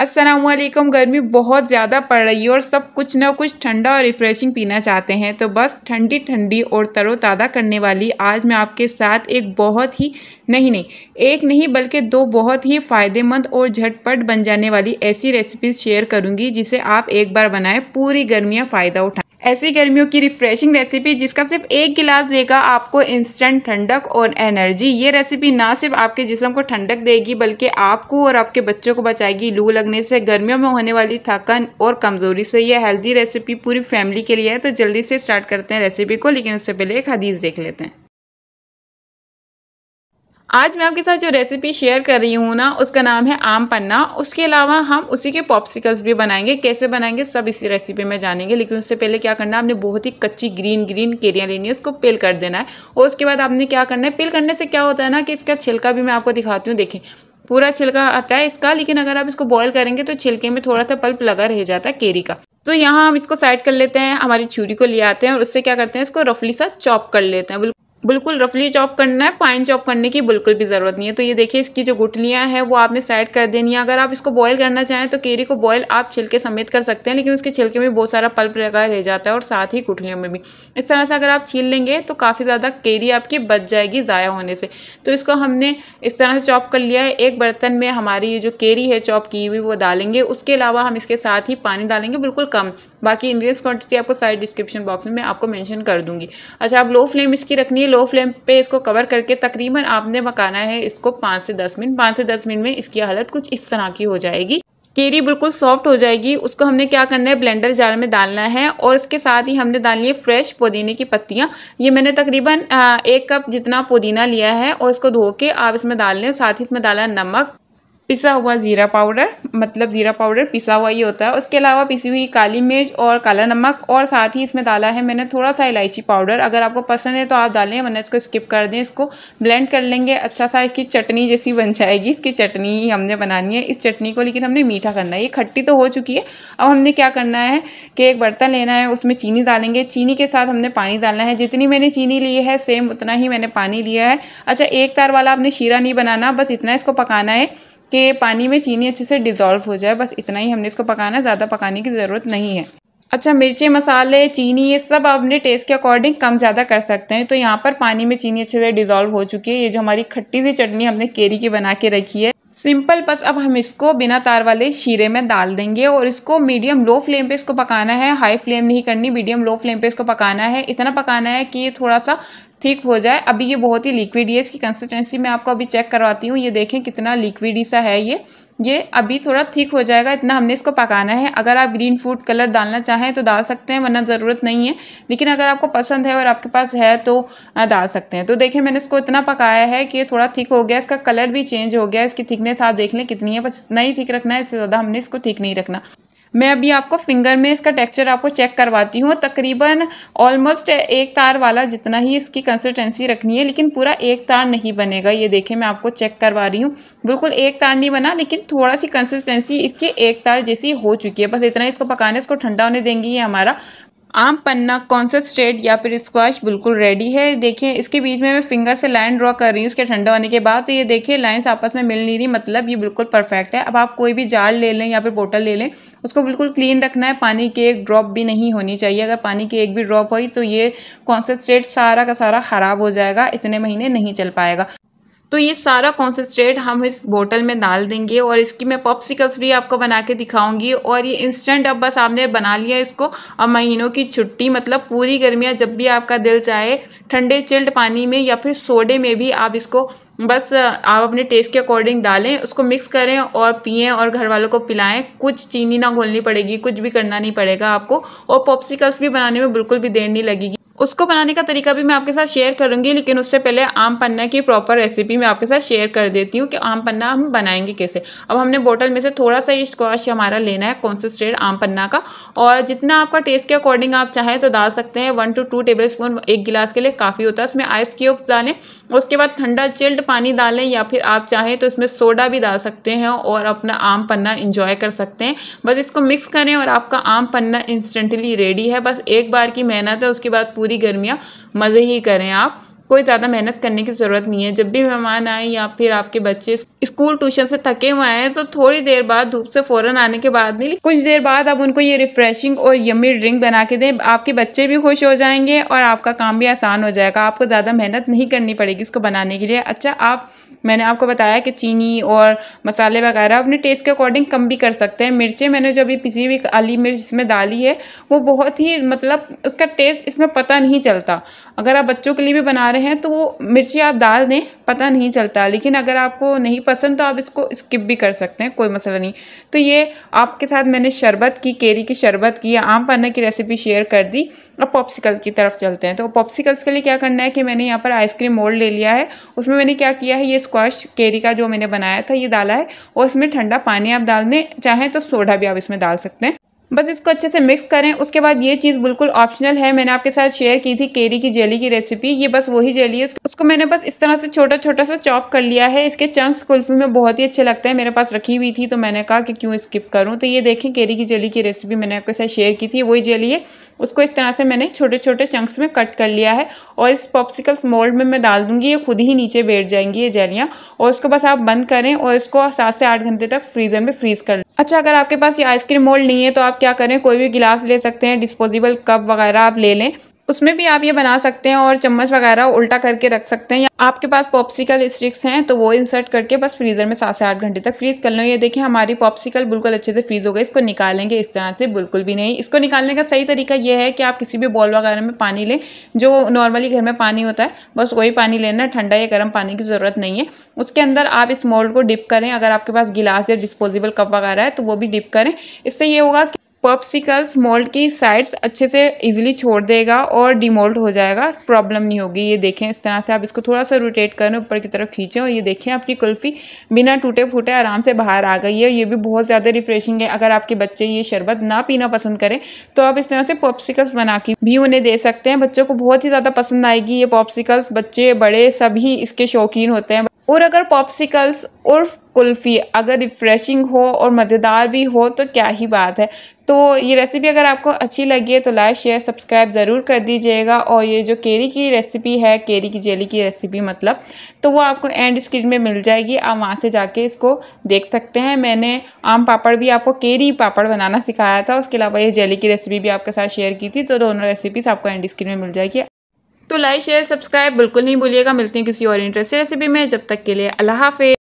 अस्सलामुअलैकुम। गर्मी बहुत ज़्यादा पड़ रही है और सब कुछ ना कुछ ठंडा और रिफ़्रेशिंग पीना चाहते हैं, तो बस ठंडी ठंडी और तरोताज़ा करने वाली आज मैं आपके साथ एक बहुत ही एक नहीं बल्कि दो बहुत ही फ़ायदेमंद और झटपट बन जाने वाली ऐसी रेसिपीज़ शेयर करूँगी जिसे आप एक बार बनाएं पूरी गर्मियाँ फ़ायदा उठाएँ। ऐसी गर्मियों की रिफ़्रेशिंग रेसिपी जिसका सिर्फ एक गिलास देगा आपको इंस्टेंट ठंडक और एनर्जी। ये रेसिपी ना सिर्फ आपके जिस्म को ठंडक देगी बल्कि आपको और आपके बच्चों को बचाएगी लू लगने से, गर्मियों में होने वाली थकान और कमज़ोरी से। यह हेल्दी रेसिपी पूरी फैमिली के लिए है, तो जल्दी से स्टार्ट करते हैं रेसिपी को, लेकिन उससे पहले एक हदीस देख लेते हैं। आज मैं आपके साथ जो रेसिपी शेयर कर रही हूँ ना, उसका नाम है आम पन्ना। उसके अलावा हम उसी के पॉप्सिकल्स भी बनाएंगे, कैसे बनाएंगे सब इसी रेसिपी में जानेंगे। लेकिन उससे पहले क्या करना है, आपने बहुत ही कच्ची ग्रीन केरियाँ लेनी है, उसको पिल कर देना है। और उसके बाद आपने क्या करना है, पिल करने से क्या होता है ना कि इसका छिलका भी मैं आपको दिखाती हूँ। देखें पूरा छिलका हटा है इसका, लेकिन अगर आप इसको बॉयल करेंगे तो छिलके में थोड़ा सा पल्प लगा रह जाता है केरी का। तो यहाँ हम इसको साइड कर लेते हैं, हमारी छुरी को ले आते हैं और उससे क्या करते हैं, इसको रफली सा चॉप कर लेते हैं। बिल्कुल रफली चॉप करना है, फाइन चॉप करने की बिल्कुल भी ज़रूरत नहीं है। तो ये देखिए इसकी जो गुठलियाँ हैं वो आपने साइड कर देनी है। अगर आप इसको बॉयल करना चाहें तो केरी को बॉयल आप छिलके समेत कर सकते हैं, लेकिन उसके छिलके में बहुत सारा पल्प लगा रह जाता है और साथ ही गुठलियों में भी। इस तरह से अगर आप छील लेंगे तो काफ़ी ज़्यादा केरी आपकी बच जाएगी ज़ाया होने से। तो इसको हमने इस तरह से चॉप कर लिया है। एक बर्तन में हमारी ये जो केरी है चॉप की हुई वो डालेंगे। उसके अलावा हम इसके साथ ही पानी डालेंगे, बिल्कुल कम। बाकी इंग्रेडिएंट्स क्वांटिटी आपको साइड डिस्क्रिप्शन बॉक्स में आपको मेंशन कर दूंगी। अच्छा, आप लो फ्लेम इसकी रखनी है। लो फ्लेम पे इसको कवर करके तकरीबन आपने पकाना है इसको 5 से 10 मिनट। 5 से 10 मिनट में इसकी हालत कुछ इस तरह की हो जाएगी, केरी बिल्कुल सॉफ्ट हो जाएगी। उसको हमने क्या करना है, ब्लेंडर जार में डालना है। और इसके साथ ही हमने डालनी है फ्रेश पुदीने की पत्तियाँ। ये मैंने तकरीबन 1 कप जितना पुदीना लिया है और इसको धो के आप इसमें डाल लें। साथ ही इसमें डाला है नमक, पिसा हुआ ज़ीरा पाउडर, मतलब ज़ीरा पाउडर पिसा हुआ ही होता है। उसके अलावा पिसी हुई काली मिर्च और काला नमक, और साथ ही इसमें डाला है मैंने थोड़ा सा इलायची पाउडर। अगर आपको पसंद है तो आप डालें, वरना इसको स्किप कर दें। इसको ब्लेंड कर लेंगे, अच्छा सा इसकी चटनी जैसी बन जाएगी। इसकी चटनी ही हमने बनानी है। इस चटनी को लेकिन हमने मीठा करना है, ये खट्टी तो हो चुकी है। अब हमने क्या करना है कि एक बर्तन लेना है, उसमें चीनी डालेंगे। चीनी के साथ हमने पानी डालना है। जितनी मैंने चीनी ली है सेम उतना ही मैंने पानी लिया है। अच्छा, एक तार वाला आपने शीरा नहीं बनाना, बस इतना इसको पकाना है कि पानी में चीनी अच्छे से डिज़ोल्व हो जाए। बस इतना ही हमने इसको पकाना है, ज़्यादा पकाने की ज़रूरत नहीं है। अच्छा, मिर्ची, मसाले, चीनी, ये सब आप अपने टेस्ट के अकॉर्डिंग कम ज़्यादा कर सकते हैं। तो यहाँ पर पानी में चीनी अच्छे से डिज़ोल्व हो चुकी है। ये जो हमारी खट्टी सी चटनी हमने केरी की बना के रखी है सिंपल, बस अब हम इसको बिना तार वाले शीरे में डाल देंगे। और इसको मीडियम लो फ्लेम पे इसको पकाना है, हाई फ्लेम नहीं करनी, मीडियम लो फ्लेम पे इसको पकाना है। इतना पकाना है कि ये थोड़ा सा ठीक हो जाए। अभी ये बहुत ही लिक्विड है, इसकी कंसिस्टेंसी मैं आपको अभी चेक करवाती हूँ। ये देखें कितना लिक्विडी सा है ये अभी थोड़ा ठीक हो जाएगा। इतना हमने इसको पकाना है। अगर आप ग्रीन फूड कलर डालना चाहें तो डाल सकते हैं, वरना ज़रूरत नहीं है। लेकिन अगर आपको पसंद है और आपके पास है तो डाल सकते हैं। तो देखिए मैंने इसको इतना पकाया है कि थोड़ा थिक हो गया, इसका कलर भी चेंज हो गया। इसकी थिकनेस आप देख लें कितनी है, बस इतना ही थिक रखना है, इससे ज़्यादा हमने इसको थिक नहीं रखना। मैं अभी आपको फिंगर में इसका टेक्सचर आपको चेक करवाती हूँ। तकरीबन ऑलमोस्ट एक तार वाला जितना ही इसकी कंसिस्टेंसी रखनी है, लेकिन पूरा एक तार नहीं बनेगा। ये देखें मैं आपको चेक करवा रही हूँ, बिल्कुल एक तार नहीं बना, लेकिन थोड़ा सी कंसिस्टेंसी इसके एक तार जैसी हो चुकी है। बस इतना इसको पकाने, इसको ठंडा होने देंगे। ये हमारा आम पन्ना कॉन्सेंट्रेट या फिर स्क्वाश बिल्कुल रेडी है। देखिए इसके बीच में मैं फिंगर से लाइन ड्रॉ कर रही हूँ इसके ठंडा होने के बाद। तो ये देखिए लाइंस आपस में मिल नहीं रही, मतलब ये बिल्कुल परफेक्ट है। अब आप कोई भी जार ले लें या फिर बोतल ले लें, उसको बिल्कुल क्लीन रखना है, पानी की एक ड्रॉप भी नहीं होनी चाहिए। अगर पानी की एक भी ड्रॉप हुई तो ये कॉन्सेंट्रेट सारा का सारा ख़राब हो जाएगा, इतने महीने नहीं चल पाएगा। तो ये सारा कॉन्सेंट्रेट हम इस बोतल में डाल देंगे और इसकी मैं पॉप्सिकल्स भी आपको बना के दिखाऊंगी। और ये इंस्टेंट अब बस आपने बना लिया इसको, अब महीनों की छुट्टी, मतलब पूरी गर्मियाँ जब भी आपका दिल चाहे ठंडे चिल्ड पानी में या फिर सोडे में भी आप इसको बस आप अपने टेस्ट के अकॉर्डिंग डालें, उसको मिक्स करें और पिएं और घर वालों को पिलाएं। कुछ चीनी ना घोलनी पड़ेगी, कुछ भी करना नहीं पड़ेगा आपको। और पॉप्सिकल्स भी बनाने में बिल्कुल भी देर नहीं लगेगी। उसको बनाने का तरीका भी मैं आपके साथ शेयर करूंगी, लेकिन उससे पहले आम पन्ना की प्रॉपर रेसिपी मैं आपके साथ शेयर कर देती हूँ कि आम पन्ना हम बनाएंगे कैसे। अब हमने बोतल में से थोड़ा सा ये स्क्वाश हमारा लेना है कॉन्सेंट्रेट आम पन्ना का, और जितना आपका टेस्ट के अकॉर्डिंग आप चाहें तो डाल सकते हैं। 1 से 2 टेबल स्पून एक गिलास के लिए काफ़ी होता है। उसमें आइस क्यूब्स डालें, उसके बाद ठंडा चिल्ड पानी डालें, या फिर आप चाहें तो इसमें सोडा भी डाल सकते हैं और अपना आम पन्ना इंजॉय कर सकते हैं। बस इसको मिक्स करें और आपका आम पन्ना इंस्टेंटली रेडी है। बस एक बार की मेहनत है, उसके बाद पूरी गर्मियाँ मज़े ही करें आप। कोई ज़्यादा मेहनत करने की ज़रूरत नहीं है। जब भी मेहमान आए या फिर आपके बच्चे स्कूल ट्यूशन से थके हुए हैं तो थोड़ी देर बाद, धूप से फ़ौरन आने के बाद नहीं, कुछ देर बाद आप उनको ये रिफ्रेशिंग और यम्मी ड्रिंक बना के दें। आपके बच्चे भी खुश हो जाएंगे और आपका काम भी आसान हो जाएगा, आपको ज़्यादा मेहनत नहीं करनी पड़ेगी इसको बनाने के लिए। अच्छा, मैंने आपको बताया कि चीनी और मसाले वगैरह अपने टेस्ट के अकॉर्डिंग कम भी कर सकते हैं। मिर्चें मैंने जो अभी पिसी हुई काली मिर्च इसमें डाली है वो बहुत ही मतलब उसका टेस्ट इसमें पता नहीं चलता। अगर आप बच्चों के लिए भी बना रहे हैं तो वो मिर्ची आप डाल दें, पता नहीं चलता। लेकिन अगर आपको नहीं पसंद तो आप इसको स्किप भी कर सकते हैं, कोई मसला नहीं। तो ये आपके साथ मैंने शरबत की, केरी की शरबत की या आम पन्ना की रेसिपी शेयर कर दी। अब पॉप्सिकल की तरफ चलते हैं। तो पॉप्सिकल्स के लिए क्या करना है कि मैंने यहाँ पर आइसक्रीम मोल्ड ले लिया है, उसमें मैंने क्या किया है, ये स्क्वाश केरी का जो मैंने बनाया था ये डाला है और इसमें ठंडा पानी आप डालने चाहें तो सोडा भी आप इसमें डाल सकते हैं। बस इसको अच्छे से मिक्स करें। उसके बाद ये चीज़ बिल्कुल ऑप्शनल है, मैंने आपके साथ शेयर की थी केरी की जेली की रेसिपी, ये बस वही जेली है। उसको मैंने बस इस तरह से छोटा छोटा सा चॉप कर लिया है। इसके चंक्स कुल्फी में बहुत ही अच्छे लगते हैं, मेरे पास रखी हुई थी तो मैंने कहा कि क्यों स्किप करूं। तो ये देखें, केरी की जेली की रेसिपी मैंने आपके साथ शेयर की थी, वही जेली है। उसको इस तरह से मैंने छोटे छोटे चंक्स में कट कर लिया है और इस पॉप्सिकल्स मोल्ड में मैं डाल दूँगी, ये खुद ही नीचे बैठ जाएंगी ये जेलियाँ। और इसको बस आप बंद करें और इसको 7 से 8 घंटे तक फ्रीजर में फ्रीज कर लें। अच्छा, अगर आपके पास ये आइसक्रीम मोल्ड नहीं है तो आप क्या करें, कोई भी गिलास ले सकते हैं, डिस्पोजेबल कप वगैरह आप ले लें, उसमें भी आप ये बना सकते हैं और चम्मच वगैरह उल्टा करके रख सकते हैं। या आपके पास पॉप्सिकल स्टिक्स हैं तो वो इंसर्ट करके बस फ्रीज़र में 7 से 8 घंटे तक फ्रीज़ कर लो। ये देखिए हमारी पॉप्सिकल बिल्कुल अच्छे से फ्रीज़ हो गई। इसको निकालेंगे इस तरह से बिल्कुल भी नहीं। इसको निकालने का सही तरीका ये है कि आप किसी भी बॉल वगैरह में पानी लें, जो नॉर्मली घर में पानी होता है बस वही पानी लेना, ठंडा या गर्म पानी की ज़रूरत नहीं है। उसके अंदर आप इस मोल्ड को डिप करें, अगर आपके पास गिलास या डिस्पोजेबल कप वगैरह है तो वो भी डिप करें। इससे ये होगा कि पॉप्सिकल्स मोल्ड की साइड्स अच्छे से इजीली छोड़ देगा और डीमोल्ड हो जाएगा, प्रॉब्लम नहीं होगी। ये देखें इस तरह से आप इसको थोड़ा सा रोटेट करें, ऊपर की तरफ खींचें और ये देखें आपकी कुल्फ़ी बिना टूटे फूटे आराम से बाहर आ गई है। ये भी बहुत ज़्यादा रिफ्रेशिंग है। अगर आपके बच्चे ये शरबत ना पीना पसंद करें तो आप इस तरह से पॉप्सिकल्स बना के भी उन्हें दे सकते हैं, बच्चों को बहुत ही ज़्यादा पसंद आएगी ये पॉप्सिकल्स। बच्चे बड़े सभी इसके शौकीन होते हैं। और अगर पॉप्सिकल्स और कुल्फ़ी अगर रिफ़्रेशिंग हो और मज़ेदार भी हो तो क्या ही बात है। तो ये रेसिपी अगर आपको अच्छी लगी है तो लाइक शेयर सब्सक्राइब ज़रूर कर दीजिएगा। और ये जो केरी की रेसिपी है, केरी की जेली की रेसिपी मतलब, तो वो आपको एंड स्क्रीन में मिल जाएगी, आप वहाँ से जाके इसको देख सकते हैं। मैंने आम पापड़ भी आपको केरी पापड़ बनाना सिखाया था, उसके अलावा ये जेली की रेसिपी भी आपके साथ शेयर की थी। तो दोनों रेसिपीज़ आपको एंड स्क्रीन में मिल जाएगी। तो लाइक शेयर सब्सक्राइब बिल्कुल नहीं भूलिएगा। मिलते हैं किसी और इंटरेस्टिंग रेसिपी में, जब तक के लिए अल्लाह हाफ़िज़।